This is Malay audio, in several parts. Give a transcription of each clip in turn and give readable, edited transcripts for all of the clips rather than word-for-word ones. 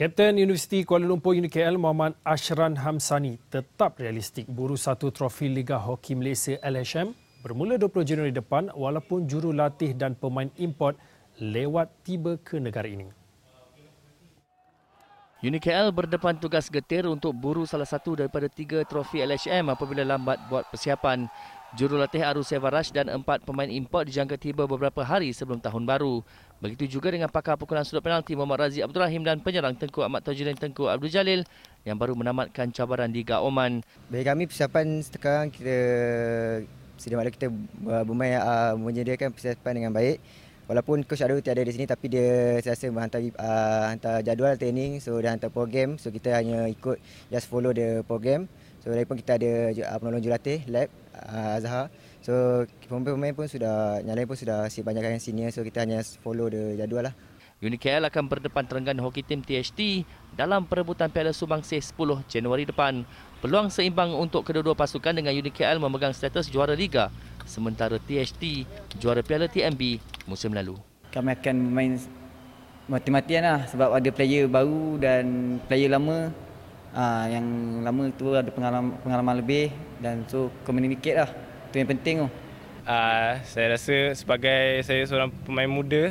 Kapten Universiti Kuala Lumpur UniKL Mohd Ashran Hamsani tetap realistik buru satu trofi Liga Hoki Malaysia LHM bermula 20 Januari depan walaupun jurulatih dan pemain import lewat tiba ke negara ini. UniKL berdepan tugas getir untuk buru salah satu daripada 3 trofi LHM apabila lambat buat persiapan. Jurulatih Aru Sevaraj dan 4 pemain import dijangka tiba beberapa hari sebelum tahun baru. Begitu juga dengan pakar pukulan sudut penalti Mohd Razie Abdul Rahim dan penyerang Tengku Ahmad Tajirin Tengku Abdul Jalil yang baru menamatkan cabaran di Gauman. Bagi kami persiapan sekarang kita sedia mala kita bermain menyediakan persiapan dengan baik. Walaupun coach Aru tiada di sini tapi dia sentiasa hantar jadual training, so dia hantar program, so kita hanya ikut just follow the program. So lagipun kita ada penolong jurulatih lab Azhar. So pemain-pemain pun sudah nyalain pun sudah siap banyak yang senior, so kita hanya follow the jadual lah. UniKL akan berdepan Terengganu Hockey Team THT dalam perebutan Piala Sumbangsih 10 Januari depan. Peluang seimbang untuk kedua-dua pasukan dengan UniKL memegang status juara liga sementara THT juara Piala TMB musim lalu. Kami akan bermain mati-matian lah sebab ada player baru dan player lama. Yang lama tu ada pengalaman lebih dan so communicate lah, tu yang penting tu. Saya rasa sebagai saya seorang pemain muda,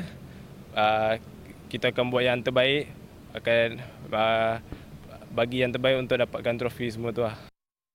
kita akan buat yang terbaik, akan bagi yang terbaik untuk dapatkan trofi semua tu lah.